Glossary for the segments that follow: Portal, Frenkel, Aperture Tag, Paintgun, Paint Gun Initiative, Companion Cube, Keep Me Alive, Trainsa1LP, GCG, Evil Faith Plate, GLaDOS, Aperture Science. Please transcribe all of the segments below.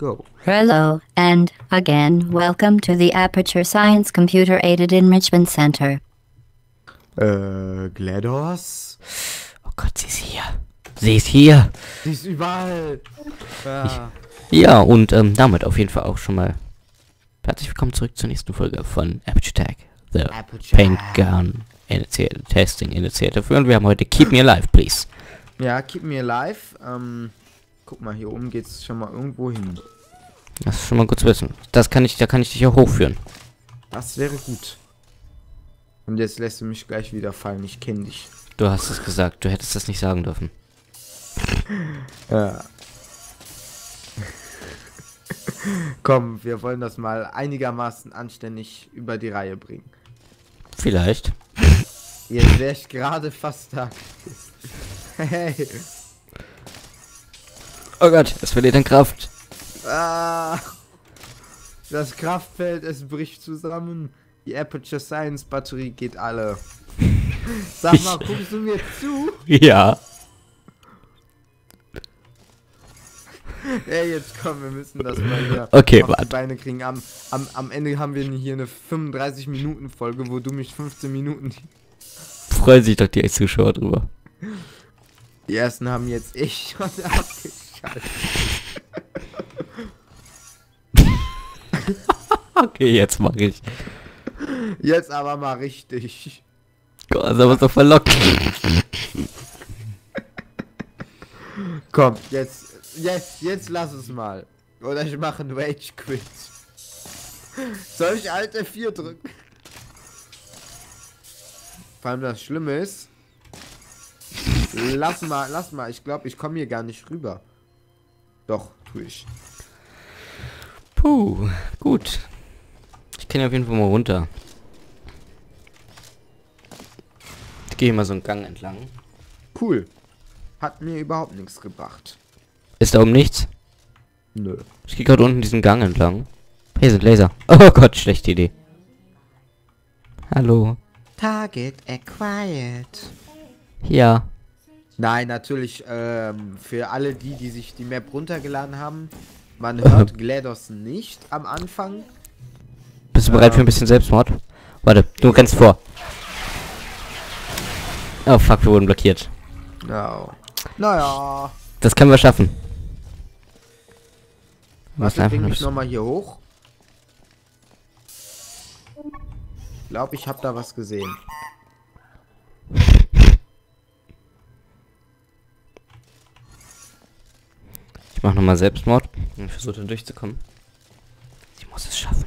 Go. Hello, and again, welcome to the Aperture Science Computer Aided Enrichment Center. GLaDOS? Oh Gott, sie ist hier. Sie ist hier. Sie ist überall. Ah. Ja, und damit auf jeden Fall auch schon mal herzlich willkommen zurück zur nächsten Folge von Aperture Tag, The Aperture. Paint Gun Initiative, Testing Initiative. Und wir haben heute Keep Me Alive, please. Ja, Keep Me Alive. Guck mal, hier oben geht's schon mal irgendwo hin. Das ist schon mal gut zu wissen. Das kann ich, da kann ich dich auch hochführen. Das wäre gut. Und jetzt lässt du mich gleich wieder fallen. Ich kenne dich. Du hast es gesagt. Du hättest das nicht sagen dürfen. Ja. Komm, wir wollen das mal einigermaßen anständig über die Reihe bringen. Vielleicht. Jetzt wäre ich gerade fast da. Hey. Oh Gott, es verliert an Kraft. Ah, das Kraftfeld, es bricht zusammen. Die Aperture Science Batterie geht alle. Sag mal, guckst du mir zu? Ja. Ey, jetzt komm, wir müssen das mal hier okay, auf die Beine kriegen. Am Ende haben wir hier eine 35-Minuten-Folge, wo du mich 15 Minuten... Freuen sich doch die Zuschauer drüber. Die ersten haben jetzt echt schon abgeschaltet. Okay, jetzt mache ich. Jetzt aber mal richtig. Gott, das war doch verlockt. Komm, jetzt lass es mal. Oder ich mache einen Rage Quit. Soll ich Alt F4 drücken? Vor allem das Schlimme ist. Lass mal. Ich glaube, ich komme hier gar nicht rüber. Doch, tue ich. Puh, gut. Ich kann ja auf jeden Fall mal runter. Ich gehe mal so einen Gang entlang. Cool. Hat mir überhaupt nichts gebracht. Ist da oben nichts? Nö. Ich gehe gerade unten diesen Gang entlang. Hier sind Laser. Oh Gott, schlechte Idee. Hallo. Target acquired. Ja. Nein, natürlich, für alle die, die sich die Map runtergeladen haben, man hört GLaDOS nicht am Anfang. Bist du bereit für ein bisschen Selbstmord? Warte, du rennst vor. Oh fuck, wir wurden blockiert. No. Naja. Das können wir schaffen. Was bringe ich nochmal hier hoch? Ich glaube, ich habe da was gesehen. Ich mache nochmal Selbstmord und versuche durchzukommen. Ich muss es schaffen.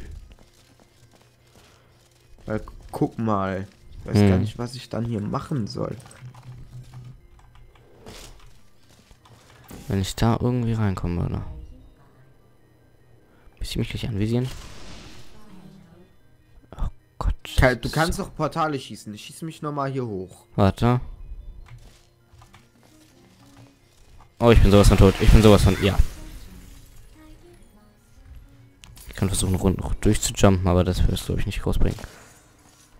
Weil, guck mal. Ich weiß gar nicht, was ich dann hier machen soll. Wenn ich da irgendwie reinkommen würde. Müsste ich mich gleich anvisieren? Oh Gott. Du kannst doch Portale schießen. Ich schieße mich nochmal hier hoch. Warte. Oh, ich bin sowas von tot. Ich bin sowas von... Ja. Ich kann versuchen, rund durchzujumpen, aber das wirst du, glaube ich, nicht groß bringen.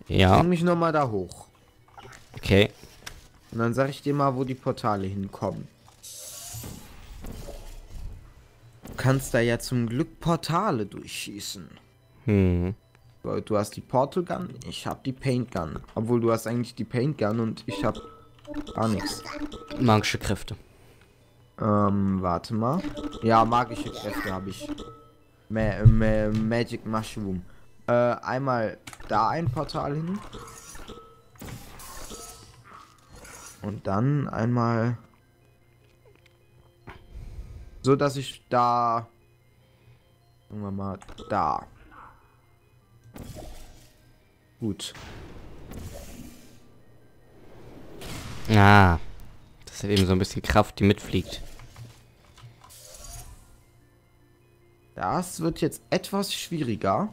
Ja. Bring mich nochmal da hoch. Okay. Und dann sag ich dir mal, wo die Portale hinkommen. Du kannst da ja zum Glück Portale durchschießen. Hm. Du hast die Portal Gun, ich habe die Paint Gun. Obwohl, du hast eigentlich die Paint Gun und ich habe gar nichts. Magische Kräfte. Warte mal. Ja, magische Kräfte habe ich. Magic Mushroom. Einmal da ein Portal hin. Und dann einmal... So, dass ich da... Sagen wir mal, da. Gut. Ah. Das hat eben so ein bisschen Kraft, die mitfliegt. Das wird jetzt etwas schwieriger.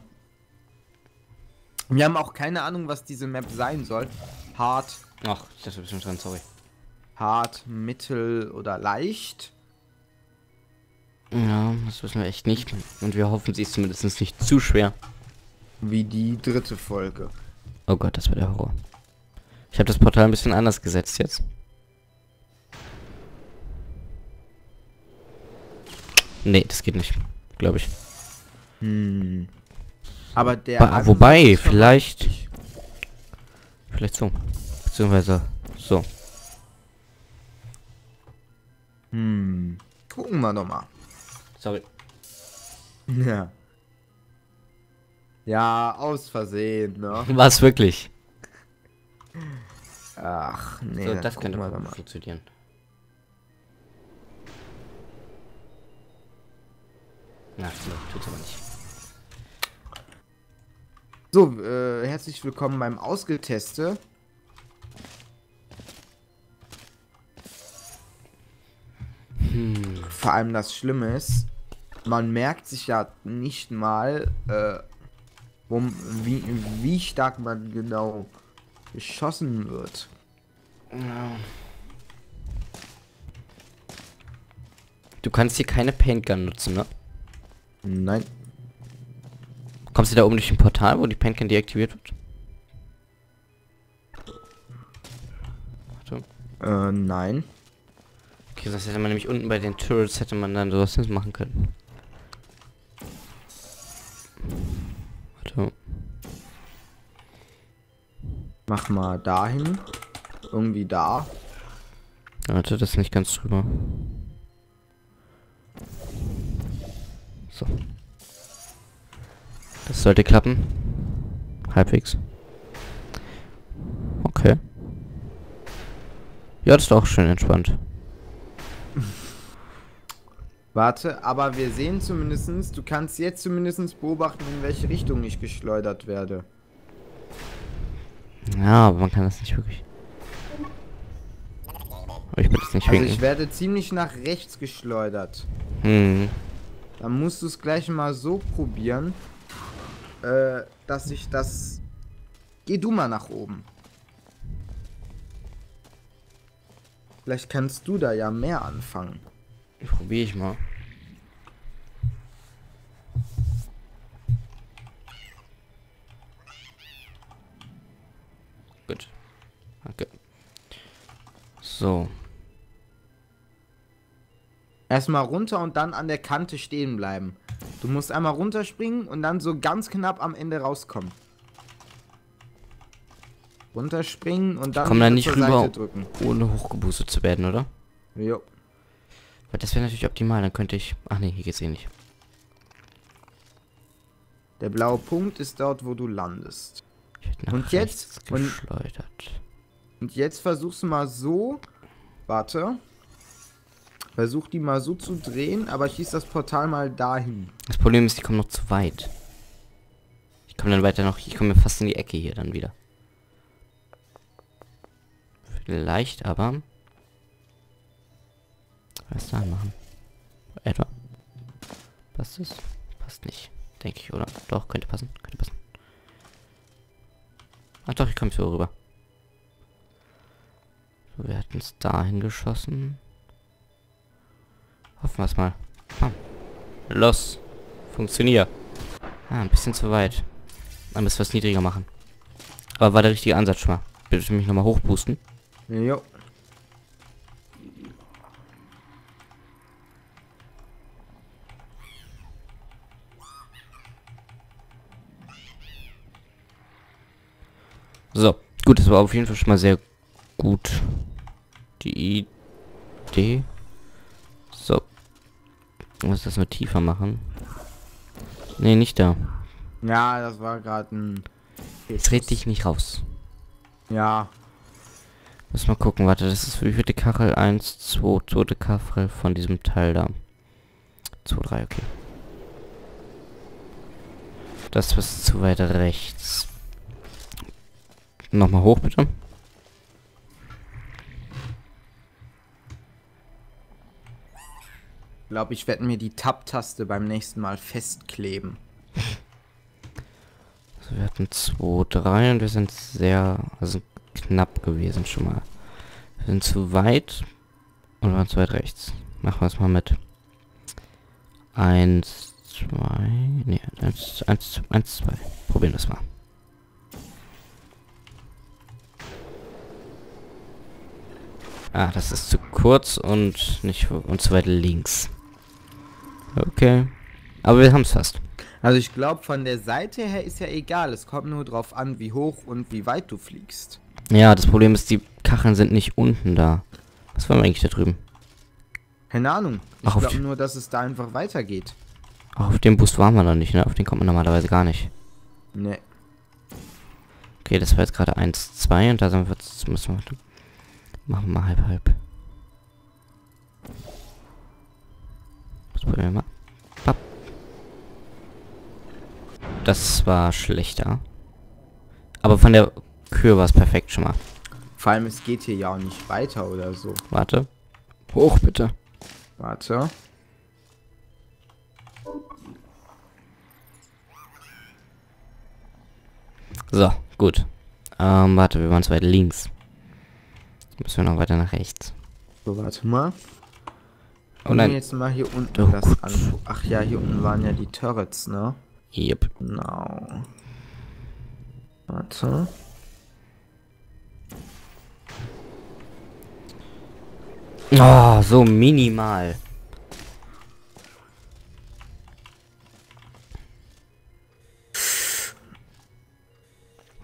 Wir haben auch keine Ahnung, was diese Map sein soll. Hart. Ach, ich dachte, du bist schon dran, sorry. Hart, mittel oder leicht. Ja, das wissen wir echt nicht. Und wir hoffen, sie ist zumindest nicht zu schwer. Wie die dritte Folge. Oh Gott, das war der Horror. Ich habe das Portal ein bisschen anders gesetzt jetzt. Nee, das geht nicht. Ich glaube ich. Hm. Aber der... wobei, vielleicht... Vielleicht so. Beziehungsweise so. Hm. Gucken wir doch mal. Sorry. Ja. Ja, aus Versehen, ne? War's wirklich? Ach, nee. So, das könnte man funktionieren. Na, tut's aber nicht. So, herzlich willkommen beim Ausgeteste. Vor allem das Schlimme ist, man merkt sich ja nicht mal, wie stark man genau geschossen wird. Du kannst hier keine Paint Gun nutzen, ne? Nein. Kommst du da oben durch ein Portal, wo die Paint Gun deaktiviert wird? Warte. Nein. Okay, sonst hätte man nämlich unten bei den Turrets, hätte man dann sowas machen können. Warte. Mach mal dahin. Irgendwie da. Warte, das ist nicht ganz drüber. So. Das sollte klappen. Halbwegs. Okay. Ja, das ist auch schön entspannt. Warte, aber wir sehen zumindest, du kannst jetzt zumindest beobachten, in welche Richtung ich geschleudert werde. Ja, aber man kann das nicht wirklich. Ich bin das nicht wirklich. Also ich werde ziemlich nach rechts geschleudert. Hm. Dann musst du es gleich mal so probieren, dass ich das... Geh du mal nach oben. Vielleicht kannst du da ja mehr anfangen. Probiere ich mal. Gut. Okay. So. Erstmal runter und dann an der Kante stehen bleiben. Du musst einmal runterspringen und dann so ganz knapp am Ende rauskommen. Runterspringen und dann... Komm da nicht rüber, ohne hochgeboostet zu werden, oder? Jo. Weil das wäre natürlich optimal, dann könnte ich... Ach nee, hier geht's eh nicht. Der blaue Punkt ist dort, wo du landest. Ich hätte nach rechts geschleudert. Und jetzt versuchst du mal so... Warte. Versuch die mal so zu drehen, aber schieß das Portal mal dahin. Das Problem ist, die kommen noch zu weit. Ich komme dann weiter noch... Ich komme fast in die Ecke hier dann wieder. Vielleicht aber... Was da machen? Etwa. Passt es? Passt nicht. Denke ich, oder? Doch, könnte passen. Könnte passen. Ach doch, ich komme so rüber. So, wir hatten es dahin geschossen. Hoffen wir es mal. Komm. Los. Funktioniert. Ah, ein bisschen zu weit. Dann müssen wir es niedriger machen. Aber war der richtige Ansatz schon mal. Bitte mich nochmal hochboosten. Jo. So, gut, das war auf jeden Fall schon mal sehr gut. Die Idee. So. Ich muss das nur tiefer machen. Nee, nicht da. Ja, das war gerade ein... Jetzt red dich nicht raus. Ja. Muss mal gucken, warte, das ist wie viele Kachel? 1, 2, tote Kachel von diesem Teil da. 2, 3, okay. Das ist zu weit rechts. Nochmal hoch, bitte. Ich glaube, ich werde mir die Tab-Taste beim nächsten Mal festkleben. Also wir hatten 2, 3 und wir sind sehr, also knapp gewesen schon mal. Wir sind zu weit und waren zu weit rechts. Machen wir es mal mit. 1, 2, ne, 1, 2. Probieren wir es mal. Ah, das ist zu kurz und nicht und zu weit links. Okay. Aber wir haben es fast. Also ich glaube, von der Seite her ist ja egal. Es kommt nur drauf an, wie hoch und wie weit du fliegst. Ja, das Problem ist, die Kacheln sind nicht unten da. Was war denn eigentlich da drüben? Keine Ahnung. Ich glaube nur, dass es da einfach weitergeht. Ach, auf dem Boost waren wir noch nicht, ne? Auf den kommt man normalerweise gar nicht. Ne. Okay, das war jetzt gerade 1, 2 und da sind wir jetzt... Machen wir mal halb, halb. Das probieren wir mal. Papp. Das war schlechter. Aber von der Kür war es perfekt schon mal. Vor allem, es geht hier ja auch nicht weiter oder so. Warte. Hoch, bitte. Warte. So, gut. Warte, wir waren zu weit links. Müssen wir noch weiter nach rechts. So, warte mal. Und dann jetzt mal hier unten das an. Ach ja, hier unten waren ja die Turrets, ne? Yep. Genau. Warte. Oh, so minimal.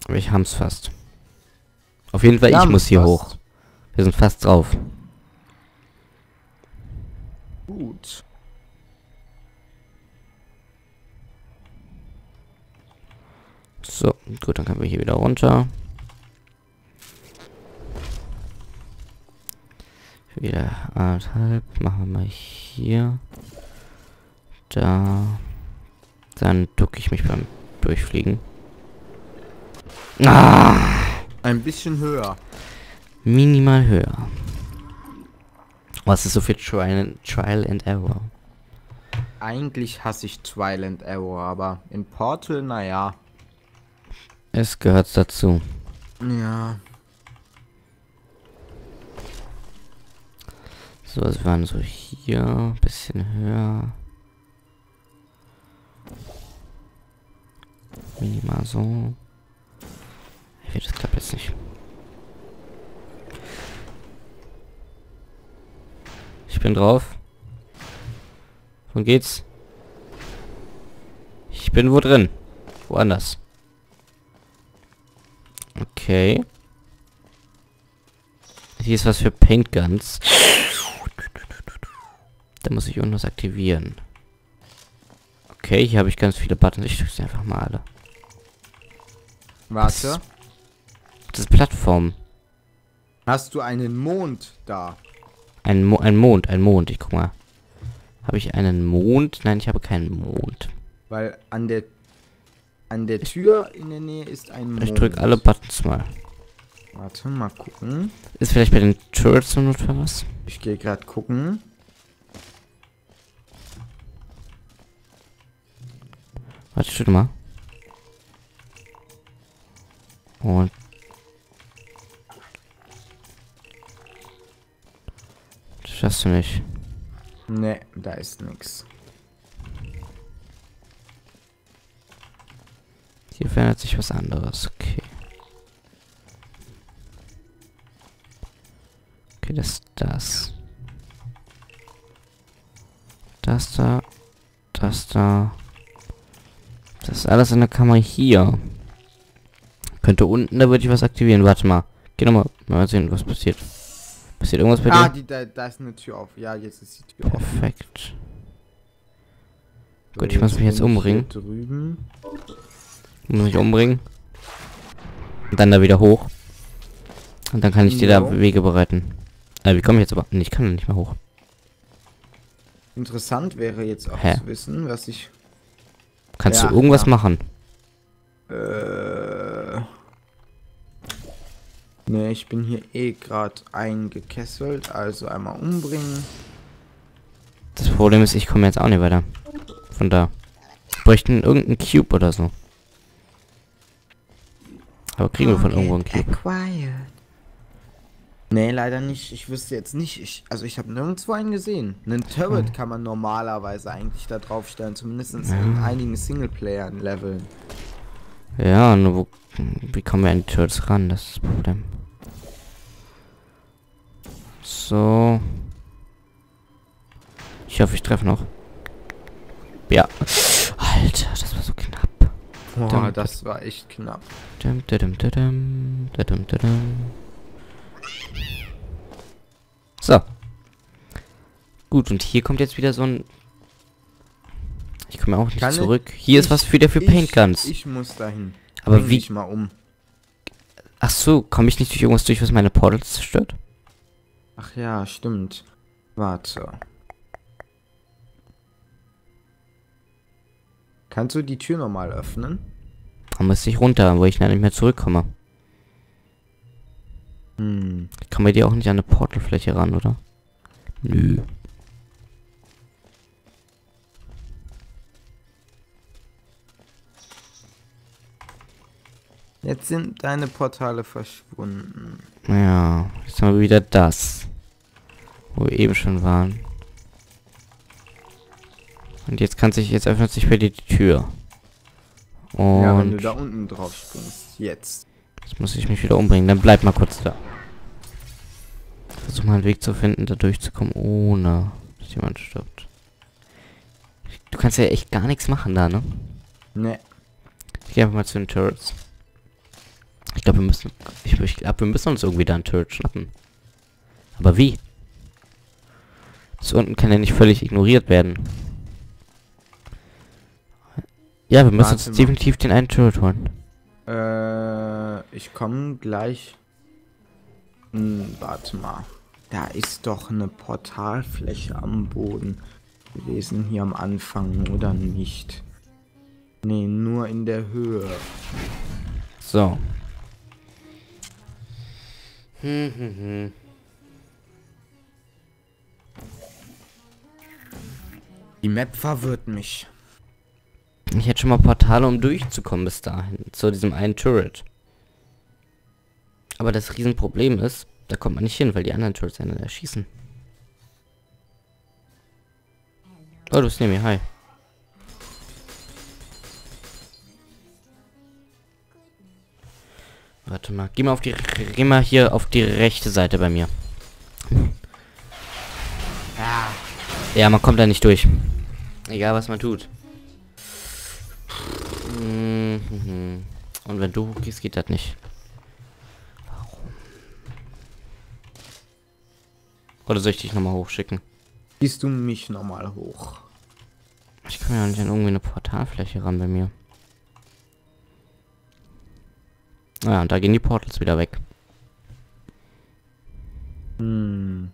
Wir haben's fast. Auf jeden Fall, ich muss hier hoch. Wir sind fast drauf. Gut. So, gut, dann können wir hier wieder runter. Wieder anderthalb. Machen wir mal hier. Da. Dann ducke ich mich beim Durchfliegen. Ah! Ein bisschen höher. Minimal höher. Was ist so viel Trial and Error? Eigentlich hasse ich Trial and Error, aber in Portal, naja. Es gehört dazu. Ja. So, also wir waren so hier, ein bisschen höher. Minimal so. Hey, das klappt jetzt nicht. Ich bin drauf. Wo geht's? Ich bin wo drin? Woanders. Okay. Hier ist was für Paint Guns. Da muss ich irgendwas aktivieren. Okay, hier habe ich ganz viele Buttons. Ich drücke sie einfach mal alle. Warte. Das ist Plattform. Hast du einen Mond da? Ein Mond. Ich guck mal. Habe ich einen Mond? Nein, ich habe keinen Mond. Weil an der Tür in der Nähe ist ein Mond. Ich drücke alle Buttons mal. Warte, mal gucken. Ist vielleicht bei den Turrets noch was? Ich gehe gerade gucken. Warte, schüttel mal. Und... Das schaffst du nicht. Ne, da ist nix. Hier verändert sich was anderes, okay. Okay, das ist das. Das da. Das da. Das ist alles in der Kammer hier. Könnte unten, da würde ich was aktivieren. Warte mal. Geh nochmal. Mal sehen, was passiert. Passiert irgendwas bei dir? Ah, da ist eine Tür auf. Ja, jetzt ist die Tür auf. Perfekt. Gut, ich muss mich jetzt umbringen. Ich muss mich umbringen. Und dann da wieder hoch. Und dann kann ich dir da Wege bereiten. Wie komme ich jetzt aber? Nee, ich kann nicht mehr hoch. Interessant wäre jetzt auch zu wissen, was ich... Kannst du irgendwas machen? Ne, ich bin hier eh gerade eingekesselt, also einmal umbringen. Das Problem ist, ich komme jetzt auch nicht weiter. Von da. Wir bräuchten irgendeinen Cube oder so. Aber kriegen wir von irgendwo einen Cube? Ne, leider nicht. Ich wüsste jetzt nicht. Also ich habe nirgendwo einen gesehen. Einen Turret kann man normalerweise eigentlich da draufstellen, zumindest in einigen Singleplayer-Leveln. Ja, nur wie kommen wir an die Turrets ran? Das ist das Problem. So. Ich hoffe, ich treffe noch. Ja. Alter, das war so knapp. Boah, das war echt knapp. So. Gut, und hier kommt jetzt wieder so ein... Ich komme auch nicht zurück. Hier ist was wieder für Paint Guns. Ich muss dahin. Aber wie... mal um. Ach so, komme ich nicht durch irgendwas durch, was meine Portals zerstört? Ach ja, stimmt. Warte. Kannst du die Tür nochmal öffnen? Da müsste ich runter, wo ich nicht mehr zurückkomme. Hm. Kann man die auch nicht an eine Portalfläche ran, oder? Nö. Jetzt sind deine Portale verschwunden. Ja, jetzt haben wir wieder das, wo wir eben schon waren. Und jetzt kann sich, jetzt öffnet sich wieder die Tür. Und ja, wenn du da unten drauf springst, jetzt. Jetzt muss ich mich wieder umbringen, dann bleib mal kurz da. Versuch mal einen Weg zu finden, da durchzukommen, ohne dass jemand stirbt. Du kannst ja echt gar nichts machen da, ne? Ne. Ich geh einfach mal zu den Turrets. Ich glaube, wir müssen... Ich glaube, wir müssen uns irgendwie da einen Turret schnappen. Aber wie? Das unten kann ja nicht völlig ignoriert werden. Ja, wir müssen uns definitiv den einen Turret holen. Ich komme gleich... warte mal. Da ist doch eine Portalfläche am Boden gewesen hier am Anfang, oder nicht? Nee, nur in der Höhe. So. Die Map verwirrt mich. Ich hätte schon mal Portale, um durchzukommen bis dahin, zu diesem einen Turret. Aber das Riesenproblem ist, da kommt man nicht hin, weil die anderen Turrets einen erschießen. Oh, du bist neben mir, hi. Warte mal, geh mal auf die, geh mal hier auf die rechte Seite bei mir. Ja, man kommt da nicht durch. Egal, was man tut. Und wenn du hochgehst, geht das nicht. Warum? Oder soll ich dich nochmal hochschicken? Gehst du mich nochmal hoch? Ich kann ja nicht an irgendwie eine Portalfläche ran bei mir. Naja, und da gehen die Portals wieder weg. Hm.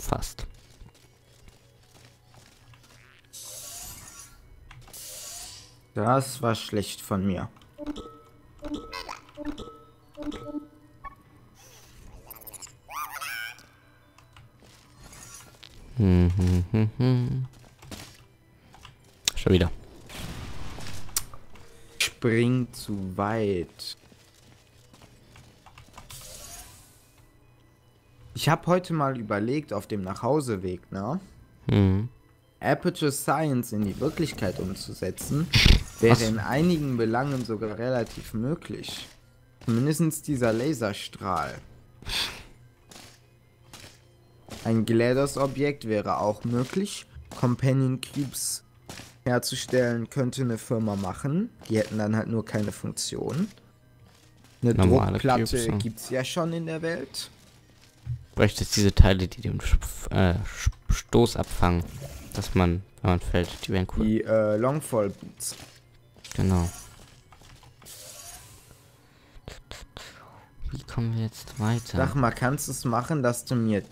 Fast. Das war schlecht von mir. Schon wieder. Spring zu weit. Ich habe heute mal überlegt, auf dem Nachhauseweg, ne? Mhm. Aperture Science in die Wirklichkeit umzusetzen, wäre in einigen Belangen sogar relativ möglich. Zumindest dieser Laserstrahl. Ein GLaDOS-Objekt wäre auch möglich. Companion Cubes herzustellen könnte eine Firma machen. Die hätten dann halt nur keine Funktion. Eine normale Druckplatte Cubes, ne? Gibt's ja schon in der Welt. Bräuchte jetzt diese Teile, die den Stoß abfangen, dass man, wenn man fällt, die wären cool. Die Longfall Boots. Genau. Wie kommen wir jetzt weiter? Sag mal, kannst du es machen, dass du mir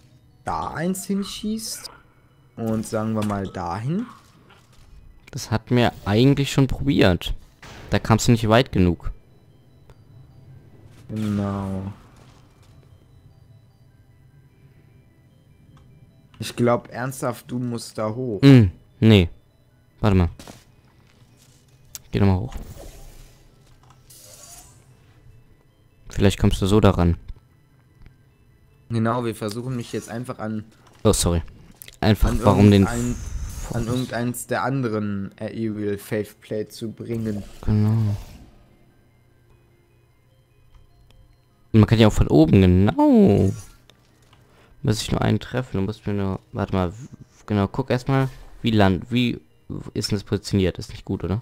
da eins hinschießt? Und sagen wir mal dahin? Das hat mir eigentlich schon probiert. Da kamst du nicht weit genug. Genau. Ich glaube ernsthaft, du musst da hoch. Nee. Warte mal. Geh doch mal hoch. Vielleicht kommst du so daran. Genau, wir versuchen mich jetzt einfach an... Oh, sorry. Einfach, warum den... an irgendeins der anderen Evil Faith Plate zu bringen. Genau. Man kann ja auch von oben, genau. Muss ich nur einen treffen? Du musst mir nur... Warte mal. Genau, guck erstmal. Wie ist denn das positioniert? Ist nicht gut, oder?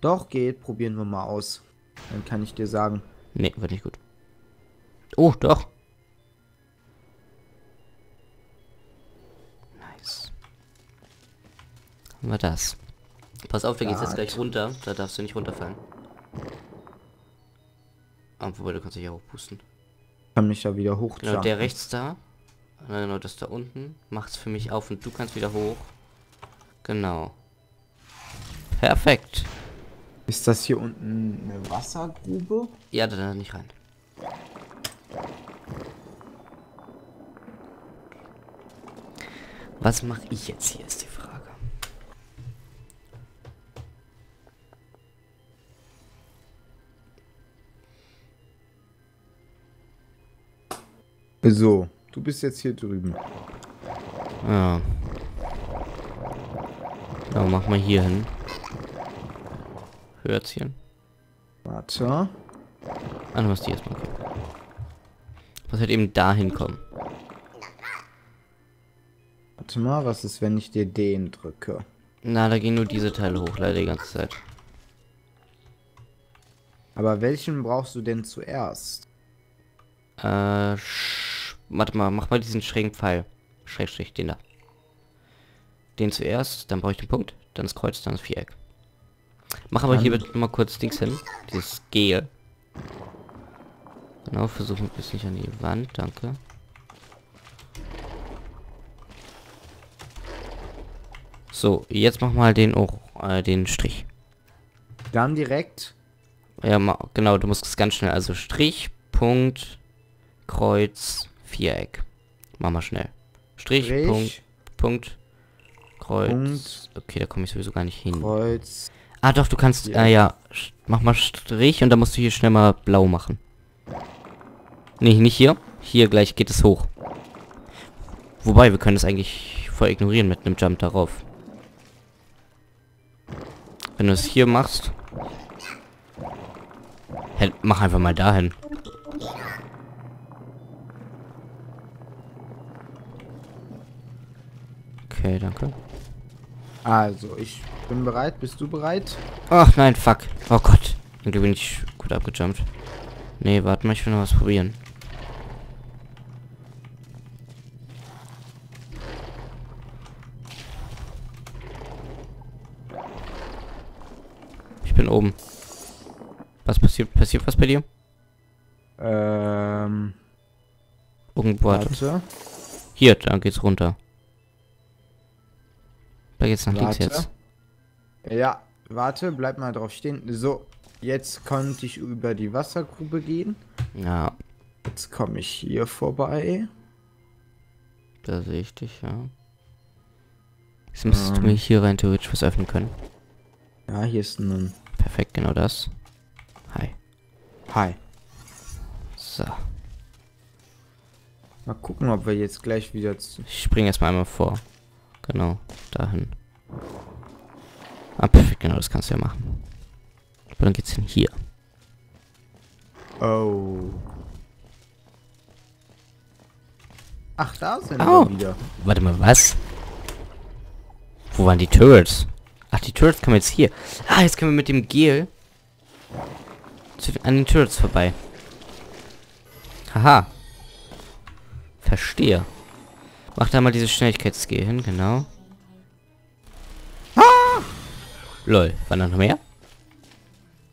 Doch, geht. Probieren wir mal aus. Dann kann ich dir sagen. Nee, wird nicht gut. Oh, doch. Nice. Haben wir das. Pass auf, da geht's jetzt gleich runter. Da darfst du nicht runterfallen. Obwohl, du kannst dich ja hochpusten. Kann mich da wieder hoch. Genau, der rechts da. Genau, das da unten. Macht's für mich auf und du kannst wieder hoch. Genau. Perfekt. Ist das hier unten eine Wassergrube? Ja, da nicht rein. Was mache ich jetzt hier, ist die Frage. So, du bist jetzt hier drüben. Ja. Genau, mach mal hier hin. Hölzchen. Warte. Ah, du musst die erstmal gucken. Du musst halt eben da hinkommen. Warte mal, was ist, wenn ich dir den drücke? Na, da gehen nur diese Teile hoch, leider die ganze Zeit. Aber welchen brauchst du denn zuerst? Warte mal, mach mal diesen schrägen Pfeil. Schrägstrich, den da. Den zuerst, dann brauche ich den Punkt, dann das Kreuz, dann das Viereck. Mach aber hier bitte mal kurz Dings hin. Dieses Gel. Genau, versuchen wir es nicht an die Wand, danke. So, jetzt mach mal den auch, den Strich. Dann direkt? Ja, genau, du musst es ganz schnell. Also Strich, Punkt, Kreuz, Viereck. Mach mal schnell. Strich, Punkt, Punkt, Kreuz. Punkt. Okay, da komme ich sowieso gar nicht hin. Kreuz. Ah doch, du kannst, ja. Ja, mach mal Strich und dann musst du hier schnell mal blau machen. Nee, nicht hier. Hier gleich geht es hoch. Wobei, wir können es eigentlich voll ignorieren mit einem Jump darauf. Wenn du es hier machst... Hey, mach einfach mal dahin. Okay, danke. Also, ich bin bereit. Bist du bereit? Ach nein, fuck. Oh Gott. Dann bin ich gut abgejumpt. Nee, warte mal, ich will noch was probieren. Ich bin oben. Was passiert? Passiert was bei dir? Irgendwo. Warte. Hier, dann geht's runter. Da geht's nach links jetzt. Ja, warte, bleib mal drauf stehen. So, jetzt konnte ich über die Wassergrube gehen. Ja. Jetzt komme ich hier vorbei. Da sehe ich dich, ja. Jetzt müsstest du mir hier rein theoretisch was öffnen können. Ja, hier ist ein... Perfekt, genau das. Hi. Hi. So. Mal gucken, ob wir jetzt gleich wieder... Ich springe erstmal einmal vor. Genau, dahin. Ah, perfekt, genau, das kannst du ja machen. Aber dann geht's hin hier. Oh. Ach, da sind wir wieder. Warte mal, was? Wo waren die Turrets? Ach, die Turrets kommen jetzt hier. Ah, jetzt können wir mit dem Gel an den Turrets vorbei. Haha. Verstehe. Mach da mal dieses Schnelligkeitsgel hin, genau. Ah! Lol, waren da noch mehr?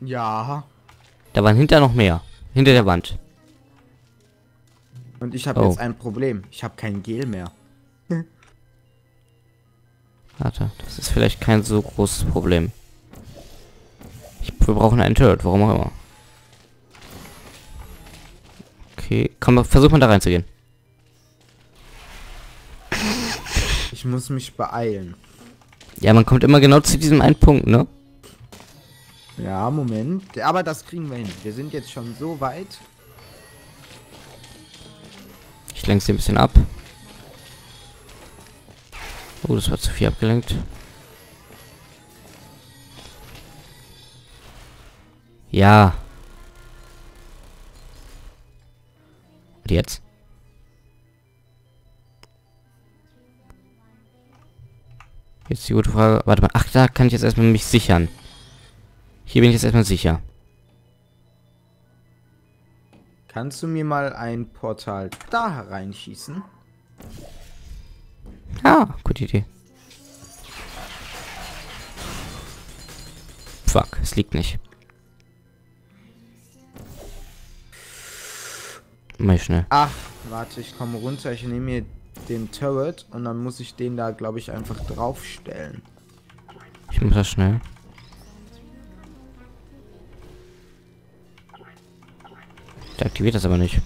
Ja. Da waren hinter noch mehr. Hinter der Wand. Und ich habe jetzt ein Problem. Ich habe kein Gel mehr. Warte, das ist vielleicht kein so großes Problem. Wir brauchen einen Turret, warum auch immer. Okay, komm, versuch mal da reinzugehen. Ich muss mich beeilen. Ja, man kommt immer genau zu diesem einen Punkt, ne? Ja, Moment. Aber das kriegen wir hin. Wir sind jetzt schon so weit. Ich lenke sie ein bisschen ab. Oh, das war zu viel abgelenkt. Ja. Und jetzt? Jetzt die gute Frage. Warte mal. Ach, da kann ich jetzt erstmal mich sichern. Hier bin ich jetzt erstmal sicher. Kannst du mir mal ein Portal da reinschießen? Ah, gute Idee. Fuck, es liegt nicht. Mal schnell. Ach, warte, ich komme runter. Ich nehme mir den Turret und dann muss ich den da, glaube ich, einfach draufstellen. Ich muss das schnell. Der aktiviert das aber nicht.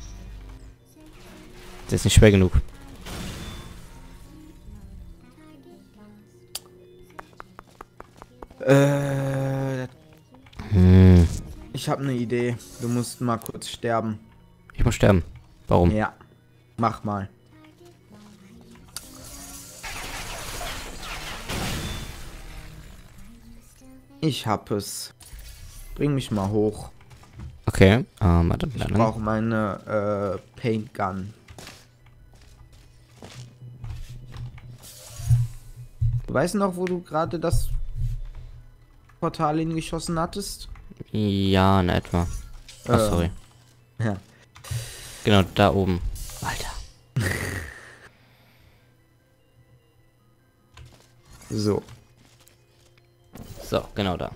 Das ist nicht schwer genug. Ich habe eine Idee. Du musst mal kurz sterben. Ich muss sterben. Warum? Ja. Mach mal. Ich hab es. Bring mich mal hoch. Okay. Warte, ich brauche meine Paint Gun. Du weißt noch, wo du gerade das Portal hingeschossen hattest? Ja, in etwa. Ach, sorry. Ja. Genau, da oben. Alter. So. So, genau da.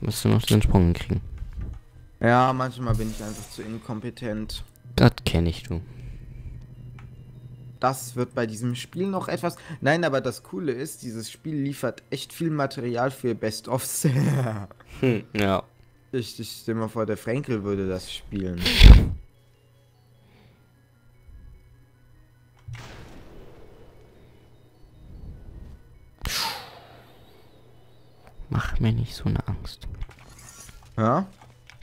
Musst du noch den Sprung kriegen. Ja, manchmal bin ich einfach zu inkompetent. Das kenne ich, du. Das wird bei diesem Spiel noch etwas... Nein, aber das Coole ist, dieses Spiel liefert echt viel Material für Best-ofs. Ja. Ich stelle mir vor, der Frenkel würde das spielen. Mach mir nicht so eine Angst. Ja?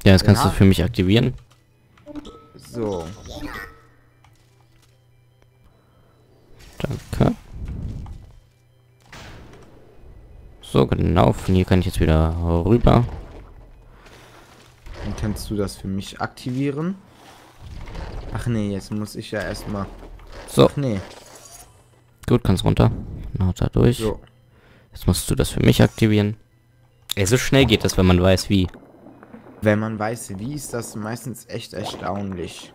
Ja, das kannst du für mich aktivieren. So. Danke. So, genau. Von hier kann ich jetzt wieder rüber. Dann kannst du das für mich aktivieren. Ach nee, jetzt muss ich ja erstmal. So. Ach nee. Gut, kannst runter. Genau, da durch. So. Jetzt musst du das für mich aktivieren. Ey, so schnell geht das, wenn man weiß, wie. Wenn man weiß, wie, ist das meistens echt erstaunlich.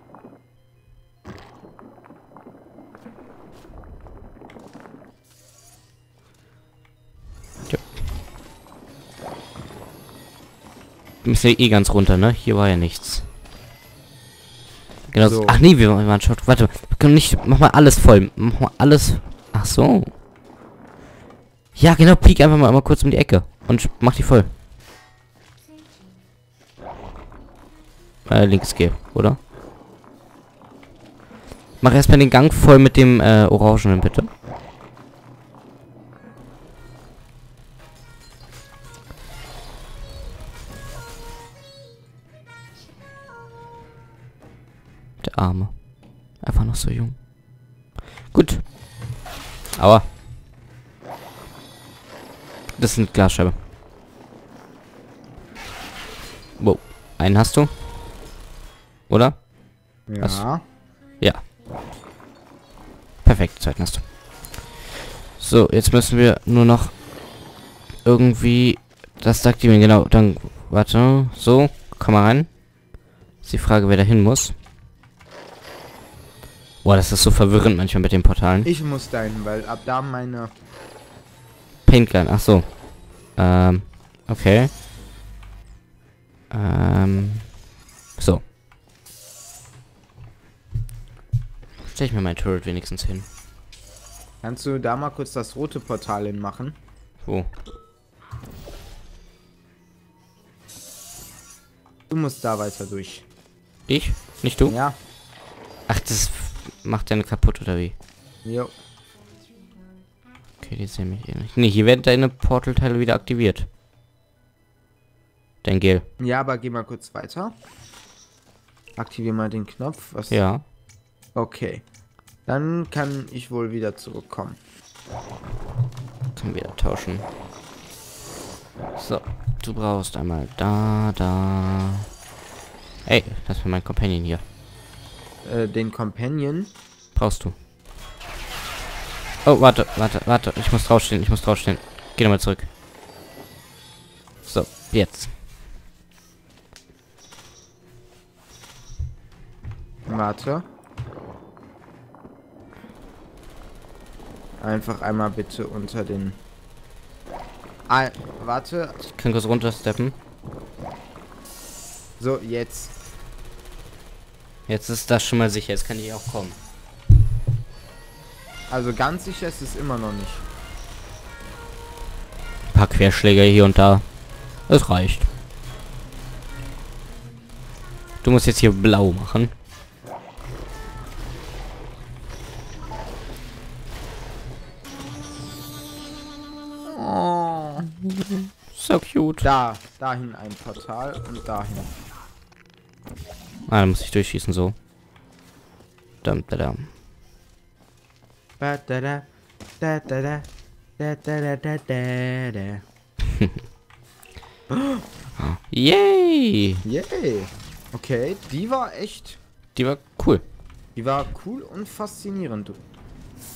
Wir müssen ja eh ganz runter, ne? Hier war ja nichts. Genau so. Ach nee, wir waren schon... Warte, wir können nicht... Mach mal alles voll. Mach mal alles... Ach so. Ja, genau, piek einfach mal kurz um die Ecke. Und mach die voll. Links geh, oder? Mach erstmal den Gang voll mit dem Orangenen, bitte. Der Arme. Einfach noch so jung. Gut. Aua. Das sind Glasscheibe. Wow. Einen hast du? Oder? Ja. Hast du? Ja. Perfekt, zweiten hast du. So, jetzt müssen wir nur noch irgendwie das aktivieren. Genau, dann warte. So, komm mal rein. Ist die Frage, wer da hin muss. Boah, das ist so verwirrend manchmal mit den Portalen. Ich muss dahin, weil ab da meine... Paint Gun, ach so. Okay. So. Stell ich mir mein Turret wenigstens hin. Kannst du da mal kurz das rote Portal hin machen? Wo? Du musst da weiter durch. Ich? Nicht du? Ja. Ach, das macht deine kaputt, oder wie? Jo. Okay, die sehen mich eh nicht. Nee, hier werden deine Portal-Teile wieder aktiviert. Dein Gel. Ja, aber geh mal kurz weiter. Aktiviere mal den Knopf. Was? Ja. Okay. Dann kann ich wohl wieder zurückkommen. Können wir tauschen. So, du brauchst einmal da. Ey, das war mein Companion hier. Den Companion brauchst du. Oh, warte. Ich muss draufstehen. Geh nochmal zurück. So, jetzt. Warte. Einfach einmal bitte unter den... warte. Ich kann kurz runtersteppen. So, jetzt. Jetzt ist das schon mal sicher. Jetzt kann ich auch kommen. Also ganz sicher ist es immer noch nicht. Ein paar Querschläge hier und da. Das reicht. Du musst jetzt hier blau machen. Oh. So cute. Dahin ein Portal und dahin. Ah, da muss ich durchschießen, so. Yay! Yay! Okay, die war echt... Die war cool. Die war cool und faszinierend. Du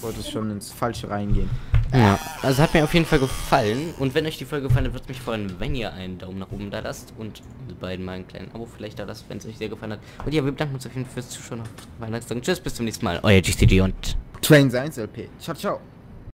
wolltest schon ins Falsche reingehen. Ja, also hat mir auf jeden Fall gefallen. Und wenn euch die Folge gefallen hat, würde es mich freuen, wenn ihr einen Daumen nach oben da lasst. Und beiden mal einen kleinen Abo vielleicht da lasst, wenn es euch sehr gefallen hat. Und ja, wir bedanken uns auf jeden Fall fürs Zuschauen. Auf Weihnachten. Tschüss, bis zum nächsten Mal. Euer GCG und... Trainsa1LP. Ciao, ciao.